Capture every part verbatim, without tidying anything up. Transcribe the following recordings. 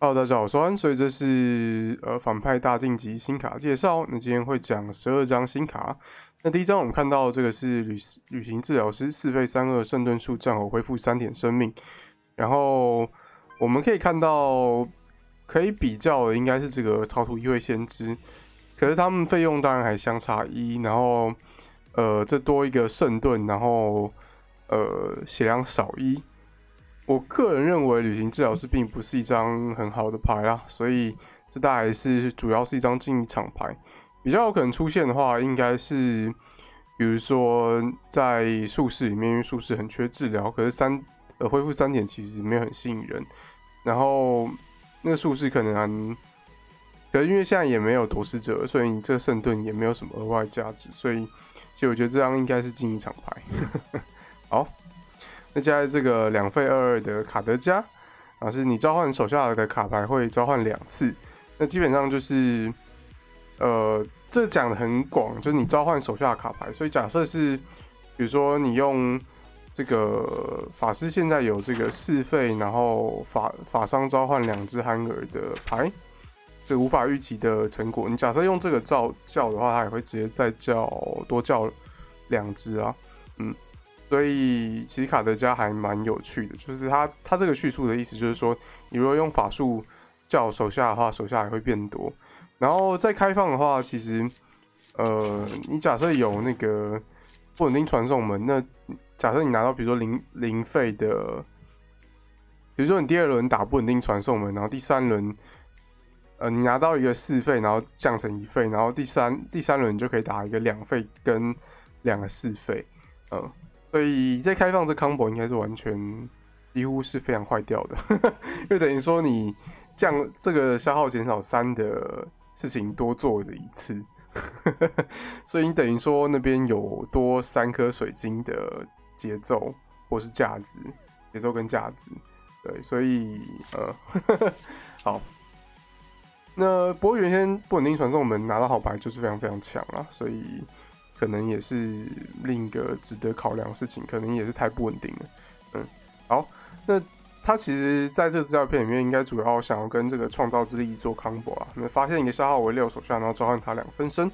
Hello， 大家好，我是安，所以这是呃反派大晋级新卡介绍。那今天会讲十二张新卡。那第一张我们看到这个是旅旅行治疗师四费三二圣盾术战后恢复三点生命。然后我们可以看到可以比较的应该是这个陶土议会先知，可是他们费用当然还相差一。然后呃这多一个圣盾，然后呃血量少一。 我个人认为，旅行治疗师并不是一张很好的牌啦，所以这大概是主要是一张竞技场牌。比较有可能出现的话，应该是比如说在术士里面，因为术士很缺治疗，可是三呃恢复三点其实没有很吸引人。然后那个术士可能，可是因为现在也没有夺食者，所以你这个圣盾也没有什么额外价值，所以其实我觉得这张应该是竞技场牌。好。 再加这个两费二二的卡德加，啊，是你召唤手下的卡牌会召唤两次。那基本上就是，呃，这讲的很广，就是你召唤手下的卡牌。所以假设是，比如说你用这个法师现在有这个四费，然后法法商召唤两只憨儿的牌，这无法预期的成果。你假设用这个召叫的话，它也会直接再叫多叫两只啊，嗯。 所以其实卡德加还蛮有趣的，就是他他这个叙述的意思就是说，你如果用法术叫手下的话，手下也会变多。然后再开放的话，其实呃，你假设有那个不稳定传送门，那假设你拿到比如说零零费的，比如说你第二轮打不稳定传送门，然后第三轮呃你拿到一个四费，然后降成一费，然后第三第三轮你就可以打一个两费跟两个四费，嗯、呃。 所以在开放这 combo 应该是完全几乎是非常坏掉的，就等于说你降这个消耗减少三的事情多做了一次，所以你等于说那边有多三颗水晶的节奏或是价值，节奏跟价值，对，所以呃好，那不过原先不稳定传送门拿到好牌就是非常非常强啦，所以。 可能也是另一个值得考量的事情，可能也是太不稳定了。嗯，好，那他其实在这支照片里面，应该主要想要跟这个创造之力做 combo 啊。那发现一个消耗为六手下，然后召唤他两分身，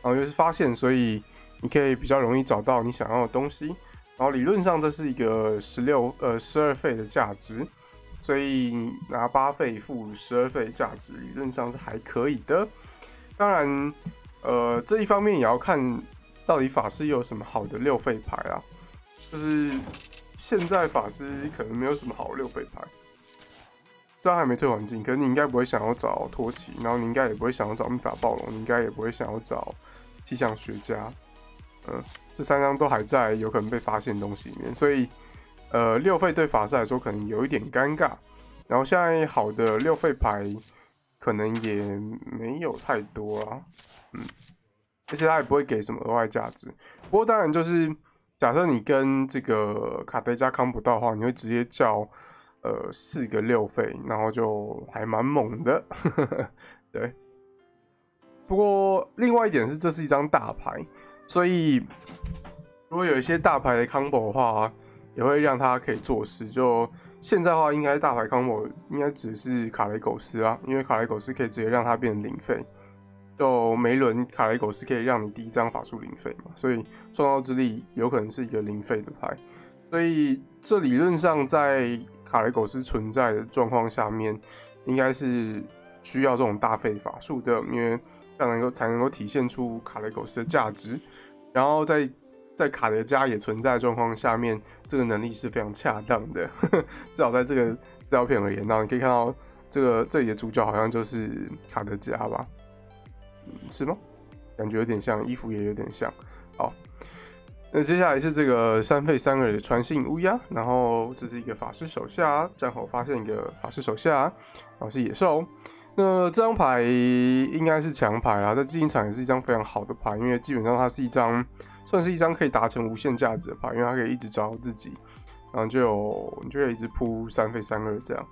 然后又是发现，所以你可以比较容易找到你想要的东西。然后理论上这是一个十六呃十二费的价值，所以拿八费付十二费价值，理论上是还可以的。当然，呃这一方面也要看。 到底法师有什么好的六费牌啊？就是现在法师可能没有什么好的六费牌，这还没退环境，可是你应该不会想要找托奇，然后你应该也不会想要找秘法暴龙，你应该也不会想要找气象学家，嗯，这三张都还在有可能被发现的东西里面，所以呃六费对法师来说可能有一点尴尬，然后现在好的六费牌可能也没有太多啊，嗯。 而且他也不会给什么额外价值。不过当然就是，假设你跟这个卡德加康不到的话，你会直接叫呃四个六费，然后就还蛮猛的。对。不过另外一点是，这是一张大牌，所以如果有一些大牌的 combo 的话，也会让他可以做事。就现在的话，应该大牌 combo 应该只是卡雷苟斯啊，因为卡雷苟斯可以直接让他变零费。 就每轮卡雷苟斯可以让你第一张法术零费嘛，所以创造之力有可能是一个零费的牌，所以这理论上在卡雷苟斯存在的状况下面，应该是需要这种大费法术的，因为这样能够才能够体现出卡雷苟斯的价值。然后在在卡德加也存在的状况下面，这个能力是非常恰当的，至少在这个资料片而言，那你可以看到这个这里的主角好像就是卡德加吧。 是吗？感觉有点像，衣服也有点像。好，那接下来是这个三费三二的传信乌鸦，然后这是一个法师手下，战后发现一个法师手下，然后是野兽。那这张牌应该是强牌啦，在竞技场也是一张非常好的牌，因为基本上它是一张算是一张可以达成无限价值的牌，因为它可以一直找自己，然后就有你就可以一直铺三费三二这样。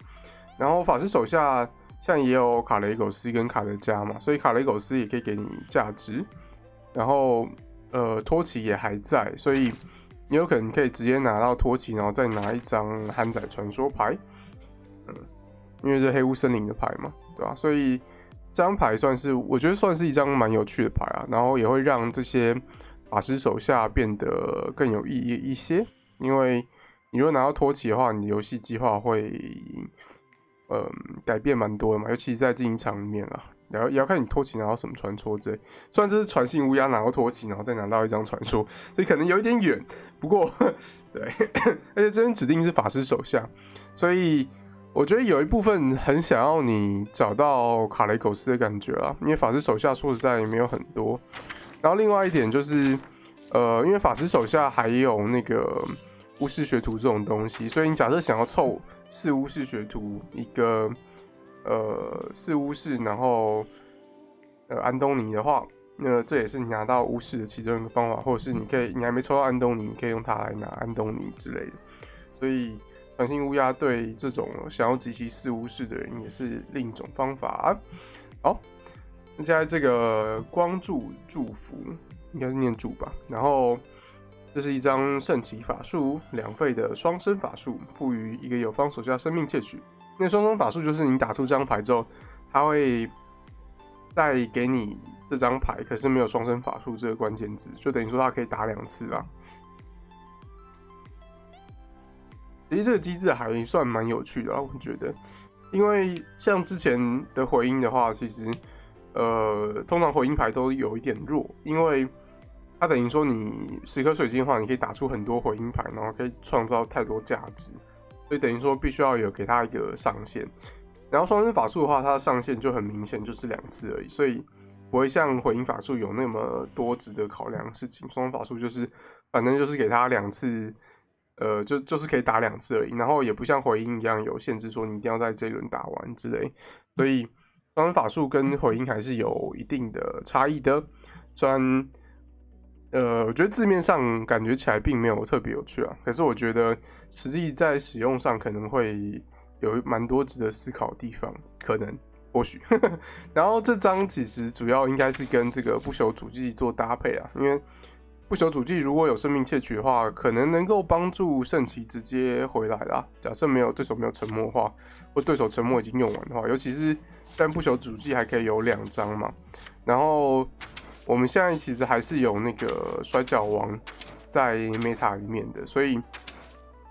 然后法师手下。 像也有卡雷苟斯跟卡德加嘛，所以卡雷苟斯也可以给你价值，然后呃托奇也还在，所以你有可能可以直接拿到托奇，然后再拿一张憨仔传说牌，嗯，因为是黑屋森林的牌嘛，对吧、啊？所以这张牌算是我觉得算是一张蛮有趣的牌啊，然后也会让这些法师手下变得更有意义一些，因为你如果拿到托起的话，你游戏计划会嗯、呃、改变蛮多的嘛，尤其是在竞技场里面啊，也要也要看你托起拿到什么传说之类。虽然这是传信乌鸦拿到托起，然后再拿到一张传说，所以可能有一点远。不过对，而且这边指定是法师手下，所以我觉得有一部分很想要你找到卡雷狗斯的感觉啦，因为法师手下说实在也没有很多。然后另外一点就是，呃，因为法师手下还有那个巫师学徒这种东西，所以你假设想要凑四巫师学徒一个，呃，四巫师，然后呃安东尼的话，那这也是你拿到巫师的其中一个方法，或者是你可以你还没抽到安东尼，你可以用它来拿安东尼之类的。所以传信乌鸦对这种想要集齐四巫师的人也是另一种方法、啊。好。那现在这个光柱祝福应该是念祝吧，然后这是一张圣骑法术两费的双生法术，赋予一个友方手下生命窃取。那双生法术就是你打出这张牌之后，它会再给你这张牌，可是没有双生法术这个关键字，就等于说它可以打两次啦。其实这个机制还算蛮有趣的啦，我觉得，因为像之前的回音的话，其实。呃，通常回音牌都有一点弱，因为它等于说你十颗水晶的话，你可以打出很多回音牌，然后可以创造太多价值，所以等于说必须要有给它一个上限。然后双生法术的话，它的上限就很明显，就是两次而已，所以不会像回音法术有那么多值得考量的事情。双生法术就是反正就是给它两次，呃，就就是可以打两次而已，然后也不像回音一样有限制，说你一定要在这一轮打完之类，所以。双生法术跟回音还是有一定的差异的，虽然，呃，我觉得字面上感觉起来并没有特别有趣啊，可是我觉得实际在使用上可能会有蛮多值得思考的地方，可能或许。然后这张其实主要应该是跟这个不朽主祭做搭配啊，因为不朽主祭如果有生命窃取的话，可能能够帮助圣骑直接回来啦。假设没有对手没有沉默的话，或对手沉默已经用完的话，尤其是。但不朽主祭还可以有两张嘛，然后我们现在其实还是有那个摔角王在 meta 里面的，所以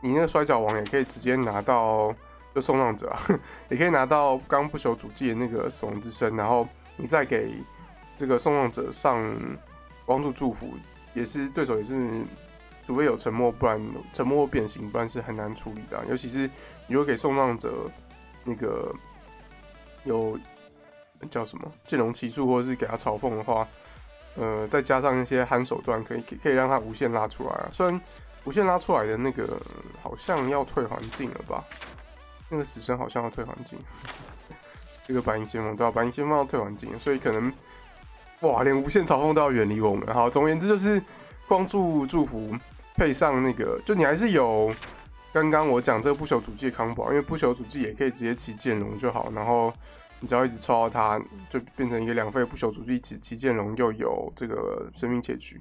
你那个摔角王也可以直接拿到，就送葬者、啊、也可以拿到刚不朽主祭的那个死亡之身，然后你再给这个送葬者上光柱祝福，也是对手也是，除非有沉默，不然沉默变形，不然是很难处理的、啊。尤其是你如果给送葬者那个。有叫什么剑龙奇术，或者是给他嘲讽的话，呃，再加上一些憨手段，可以可以让他无限拉出来啊。虽然无限拉出来的那个好像要退环境了吧，那个死神好像要退环境，这个白银先锋对吧、啊？白银先锋要退环境，所以可能哇，连无限嘲讽都要远离我们。好，总而言之就是光柱祝福配上那个，就你还是有刚刚我讲这个不朽主祭的 combo， 因为不朽主祭也可以直接骑剑龙就好，然后。你只要一直抽到它，就变成一个两费不朽主祭，骑骑剑龙又有这个生命窃取，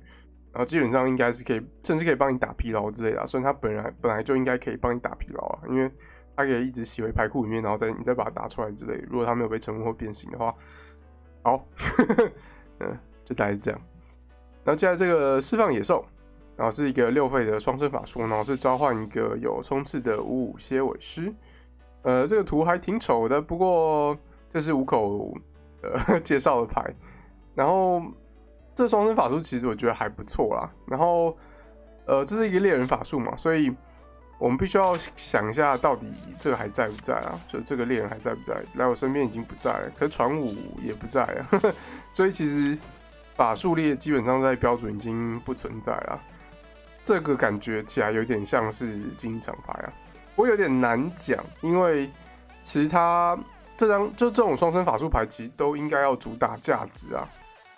然后基本上应该是可以，甚至可以帮你打疲劳之类的、啊。虽然它本来本来就应该可以帮你打疲劳啊，因为它可以一直洗回牌库里面，然后再你再把它打出来之类的。如果它没有被沉默或变形的话，好，嗯，就大概是这样。然后接下来这个释放野兽，然后是一个六费的双生法术，然后是召唤一个有冲刺的五五蝎尾狮。呃，这个图还挺丑的，不过。这是五口呃介绍的牌，然后这双生法术其实我觉得还不错啦。然后呃，这是一个猎人法术嘛，所以我们必须要想一下到底这个还在不在啊？就这个猎人还在不在？来我身边已经不在了，可是传武也不在了，呵呵所以其实法术列基本上在标准已经不存在了。这个感觉起来有点像是竞技场牌啊，我有点难讲，因为其实它。这张就这种双生法术牌，其实都应该要主打价值啊。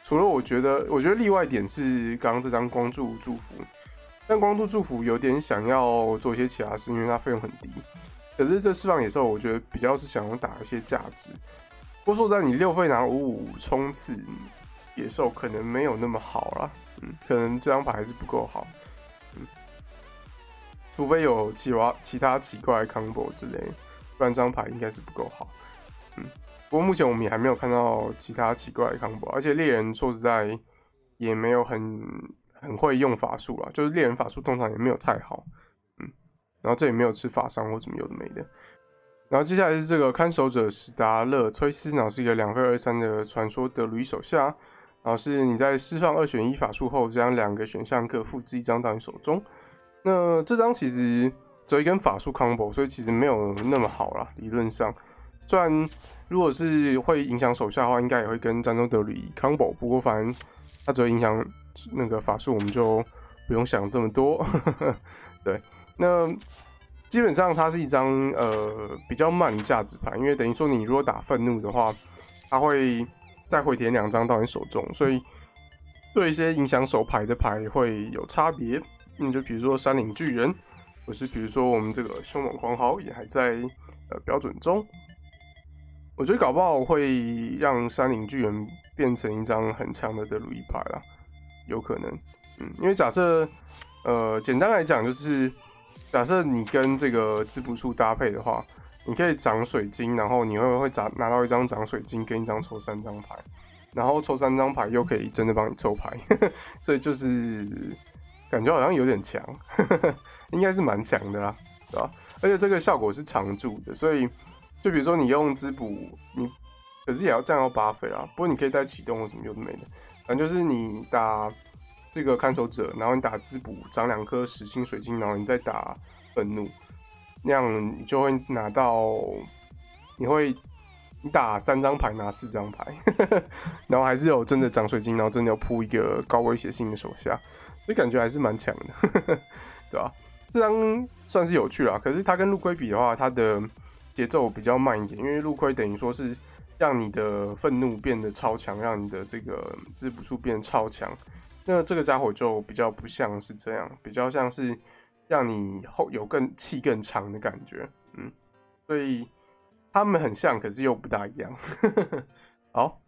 除了我觉得，我觉得例外点是刚刚这张光柱祝福，但光柱祝福有点想要做一些其他事，因为它费用很低。可是这释放野兽，我觉得比较是想要打一些价值。不过说在你六费拿五五冲刺野兽，可能没有那么好啦。嗯，可能这张牌还是不够好。嗯，除非有其他其他奇怪的 combo 之类的。乱张牌应该是不够好。嗯，不过目前我们也还没有看到其他奇怪的 combo， 而且猎人说实在也没有很很会用法术啦，就是猎人法术通常也没有太好。嗯，然后这里没有吃法伤或什么有的没的。然后接下来是这个看守者史达勒崔斯，然后是一个两费二三的传说德鲁伊手下。 然后是你在释放二选一法术后，将两个选项各复制一张到你手中。那这张其实只有一根法术 combo， 所以其实没有那么好啦。理论上，虽然如果是会影响手下的话，应该也会跟战斗德鲁伊 combo。不过反正它只会影响那个法术，我们就不用想这么多。对，那基本上它是一张呃比较慢的价值牌，因为等于说你如果打愤怒的话，它会 再回填两张到你手中，所以对一些影响手牌的牌会有差别。那就比如说山岭巨人，或是比如说我们这个凶猛狂豪也还在呃标准中。我觉得搞不好会让山岭巨人变成一张很强的德鲁伊牌啦，有可能。嗯，因为假设呃简单来讲就是假设你跟这个织布术搭配的话， 你可以涨水晶，然后你会会涨拿到一张涨水晶跟一张抽三张牌，然后抽三张牌又可以真的帮你抽牌，所以就是感觉好像有点强，应该是蛮强的啦，对吧？而且这个效果是常驻的，所以就比如说你用滋补，你可是也要降到八费啦，不过你可以带启动或什么有的没的，反正就是你打这个看守者，然后你打滋补长两颗实心水晶，然后你再打愤怒。 那样你就会拿到，你会你打三张牌拿四张牌，然后还是有真的涨水晶，然后真的要扑一个高威胁性的手下，所以感觉还是蛮强的，对吧？这张算是有趣啦，可是它跟陆龟比的话，它的节奏比较慢一点，因为陆龟等于说是让你的愤怒变得超强，让你的这个滋补术变得超强，那这个家伙就比较不像是这样，比较像是 让你后有更气更长的感觉，嗯，所以他们很像，可是又不大一样。好，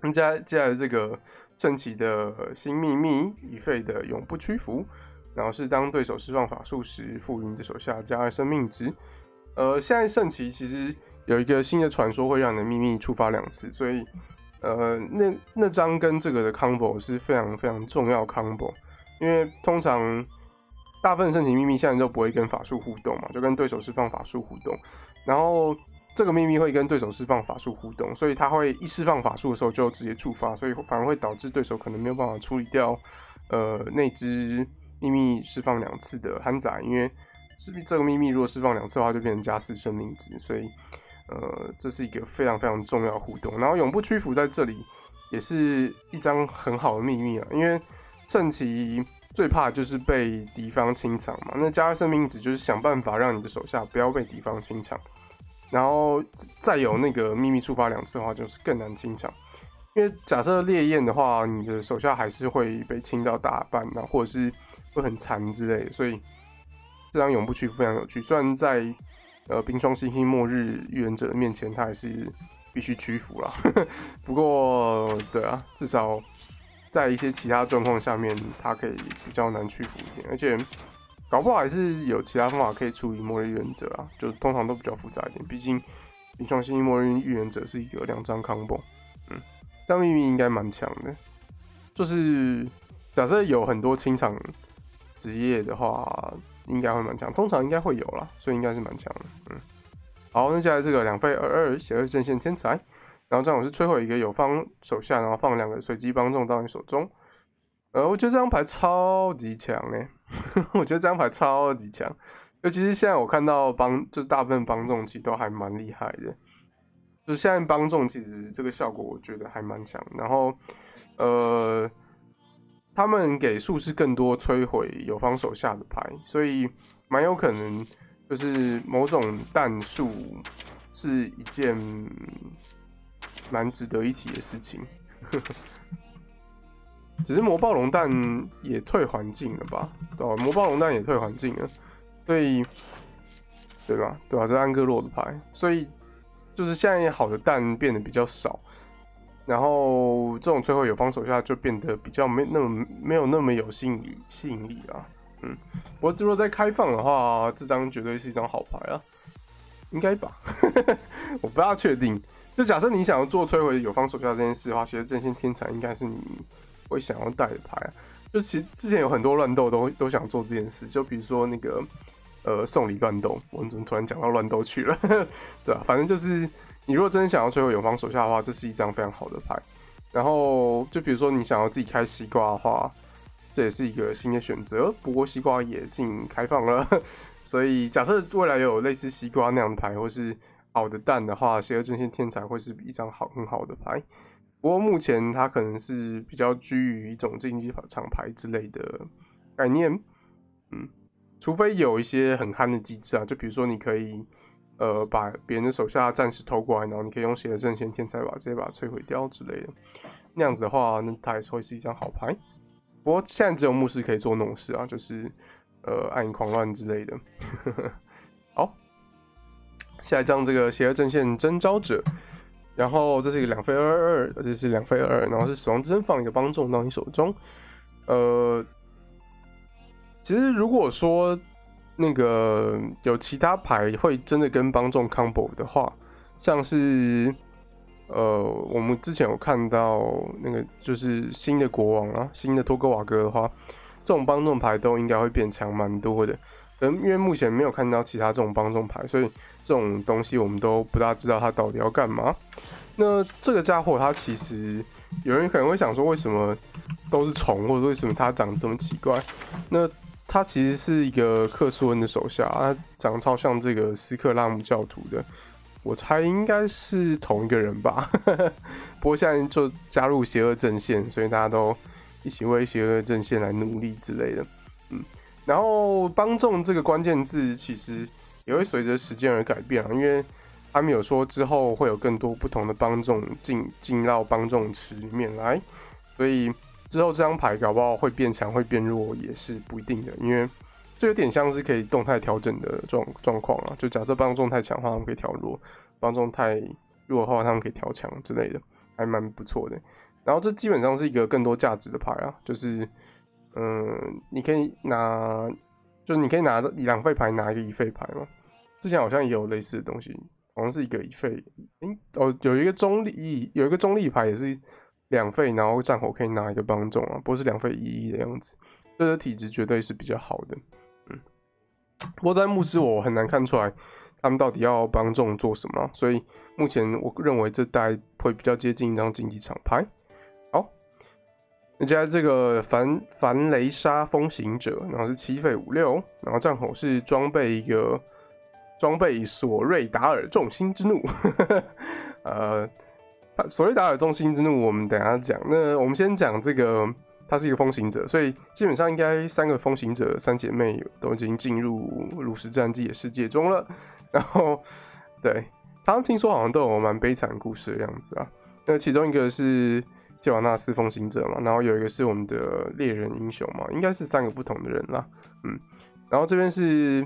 那接接下来这个圣骑的新秘密一费的永不屈服，然后是当对手释放法术时，赋予你的手下加二生命值。呃，现在圣骑其实有一个新的传说会让你的秘密触发两次，所以呃，那那张跟这个的 combo 是非常非常重要 combo， 因为通常 大部分圣骑秘密现在都不会跟法术互动嘛，就跟对手释放法术互动。然后这个秘密会跟对手释放法术互动，所以他会一释放法术的时候就直接触发，所以反而会导致对手可能没有办法处理掉呃那只秘密释放两次的憨仔，因为这个秘密如果释放两次的话，就变成加四生命值，所以呃这是一个非常非常重要的互动。然后永不屈服在这里也是一张很好的秘密啊，因为圣骑 最怕就是被敌方清场嘛，那加生命值就是想办法让你的手下不要被敌方清场，然后再有那个秘密触发两次的话，就是更难清场。因为假设烈焰的话，你的手下还是会被清到大半啊，或者是会很残之类的，所以这张永不屈服非常有趣。虽然在呃冰霜星星末日预言者的面前，他还是必须屈服啦，不过对啊，至少 在一些其他状况下面，它可以比较难屈服一点，而且搞不好还是有其他方法可以处理末日预言者啊，就通常都比较复杂一点。毕竟冰霜星末日预言者是有两张 combo， 嗯，这张秘密应该蛮强的。就是假设有很多清场职业的话，应该会蛮强，通常应该会有啦，所以应该是蛮强的。嗯，好，那接下来这个两费二二邪恶阵线天才。 然后这样我是摧毁一个友方手下，然后放两个随机帮众到你手中。呃，我觉得这张牌超级强嘞，我觉得这张牌超级强，尤其是现在我看到帮就是大部分帮众其实都还蛮厉害的，就现在帮众其实这个效果我觉得还蛮强。然后呃，他们给术士更多摧毁友方手下的牌，所以蛮有可能就是某种弹术是一件 蛮值得一提的事情，只是魔暴龙蛋也退环境了吧？哦，魔暴龙蛋也退环境了，所以对吧？对吧、啊？这是安哥洛的牌，所以就是现在好的蛋变得比较少，然后这种摧毁友方手下就变得比较没那么没有那么有吸引力吸引力啊。嗯，不过如果在开放的话，这张绝对是一张好牌啊。应该吧，我不大确定。就假设你想要做摧毁友方手下这件事的话，其实阵线天才应该是你会想要带的牌、啊。就其实之前有很多乱斗都都想做这件事，就比如说那个呃送礼乱斗，我们怎么突然讲到乱斗去了？对啊，反正就是你如果真的想要摧毁友方手下的话，这是一张非常好的牌。然后就比如说你想要自己开西瓜的话，这也是一个新的选择。不过西瓜也进开放了，所以假设未来有类似西瓜那样的牌，或是好的蛋的话，邪恶阵线天才会是一张好很好的牌。不过目前它可能是比较居于一种竞技场牌之类的概念，嗯，除非有一些很憨的机制啊，就比如说你可以呃把别人的手下暂时偷过来，然后你可以用邪恶阵线天才把直接把它摧毁掉之类的，那样子的话，那它也是会是一张好牌。不过现在只有牧师可以做那种事啊，就是呃暗影狂乱之类的。好。下一张这个邪恶阵线征召者，然后这是一个两费二二二，这是两费二二，然后是死亡之声放一个帮众到你手中。呃，其实如果说那个有其他牌会真的跟帮众 combo 的话，像是呃我们之前有看到那个就是新的国王啊，新的托格瓦哥的话，这种帮众牌都应该会变强蛮多的。因为目前没有看到其他这种帮众牌，所以这种东西我们都不大知道它到底要干嘛。那这个家伙它其实有人可能会想说，为什么都是虫，或者为什么它长这么奇怪？那它其实是一个克苏恩的手下，它长超像这个斯克拉姆教徒的，我猜应该是同一个人吧。不过现在就加入邪恶阵线，所以大家都一起为邪恶阵线来努力之类的，嗯。然后帮众这个关键字其实也会随着时间而改变啊，因为他们有说之后会有更多不同的帮众进进到帮众池里面来，所以之后这张牌搞不好会变强会变弱也是不一定的，因为这有点像是可以动态调整的状状况啊，就假设帮众太强的话他们可以调弱，帮众太弱的话他们可以调强之类的，还蛮不错的。然后这基本上是一个更多价值的牌啊，就是嗯，你可以拿，就你可以拿两费牌拿一个一费牌嘛。之前好像也有类似的东西，好像是一个一费，哎，哦，有一个中立，有一个中立牌也是两费，然后战火可以拿一个帮众啊，不是两费一一的样子。这个体质绝对是比较好的，嗯。不过在牧师我很难看出来他们到底要帮众做什么，所以目前我认为这大概会比较接近一张竞技场牌。人家这个凡凡雷莎风行者，然后是七费五六，然后战吼是装备一个装备索瑞达尔众星之怒，呃，索瑞达尔众星之怒我们等一下讲。那我们先讲这个，他是一个风行者，所以基本上应该三个风行者三姐妹都已经进入炉石战记的世界中了。然后，对他们听说好像都有蛮悲惨故事的样子啊。那其中一个是谢瓦纳斯风行者嘛，然后有一个是我们的猎人英雄嘛，应该是三个不同的人啦，嗯，然后这边是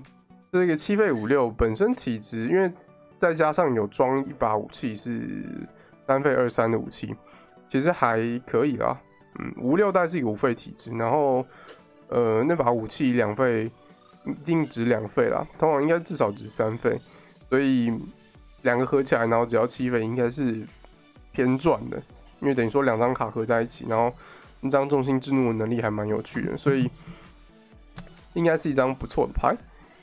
这个七费五六本身体质，因为再加上有装一把武器是三费二三的武器，其实还可以啦，嗯，五六代是一个五费体质，然后呃那把武器两费一定值两费啦，通常应该至少值三费，所以两个合起来，然后只要七费应该是偏赚的。因为等于说两张卡合在一起，然后那张众星之怒的能力还蛮有趣的，所以应该是一张不错的牌。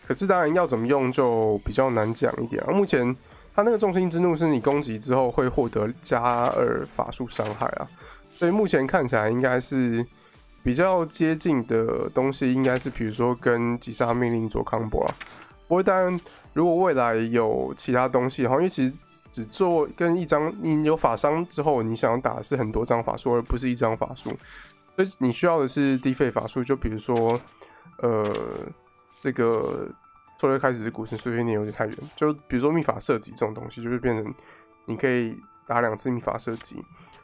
可是当然要怎么用就比较难讲一点啊。目前他那个众星之怒是你攻击之后会获得加二法术伤害啊，所以目前看起来应该是比较接近的东西，应该是比如说跟击杀命令做 combo 啊。不过当然如果未来有其他东西，因为其实只做跟一张，你有法伤之后，你想要打的是很多张法术，而不是一张法术，所以你需要的是低费法术。就比如说，呃，这个说的开始是股神碎碎念有点太远，就比如说秘法射击这种东西，就会变成你可以打两次秘法射击，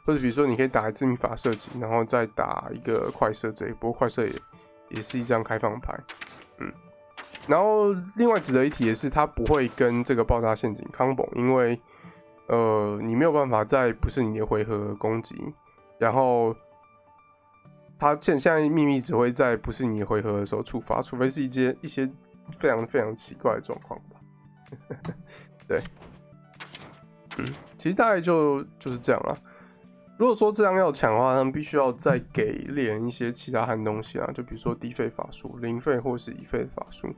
或者比如说你可以打一次秘法射击，然后再打一个快射这一波，快射也也是一张开放牌，嗯。然后另外值得一提的是，它不会跟这个爆炸陷阱 combo， 因为呃，你没有办法在不是你的回合攻击，然后它现现在秘密只会在不是你的回合的时候触发，除非是一些一些非常非常奇怪的状况吧。对，嗯，其实大概就就是这样啦。如果说这样要强的话，他们必须要再给猎人一些其他汉东西啊，就比如说低费法术、零费或是一费的法术，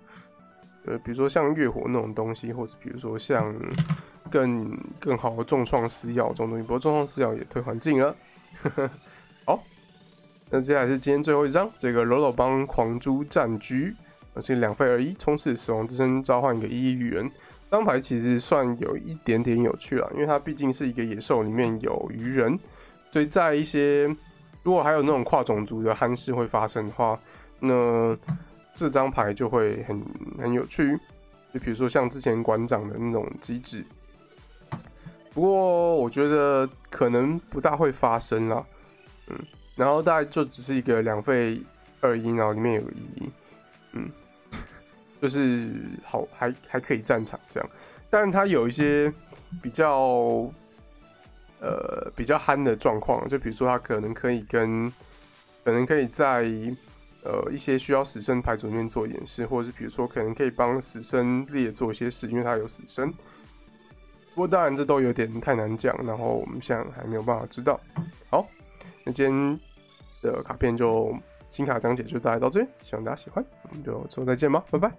对，比如说像月火那种东西，或者比如说像更更好的重创私药这种东西。不过重创私药也退环境了。好，那接下来是今天最后一张，这个柔柔帮狂猪战局，而且两费而已，冲刺死亡之身，召唤一个一亿预言。这张牌其实算有一点点有趣了，因为它毕竟是一个野兽，里面有鱼人。所以在一些如果还有那种跨种族的憨事会发生的话，那这张牌就会很很有趣。就比如说像之前馆长的那种机制，不过我觉得可能不大会发生啦。嗯，然后大概就只是一个两费二一，然后里面有一，嗯，就是好还还可以战场这样，但是它有一些比较。呃，比较憨的状况，就比如说他可能可以跟，可能可以在呃一些需要死神牌组里面做演示，或者是比如说可能可以帮死神猎做一些事，因为他有死神。不过当然这都有点太难讲，然后我们现在还没有办法知道。好，那今天的卡片就新卡讲解就大概到这边，希望大家喜欢，我们就之后再见吧，拜拜。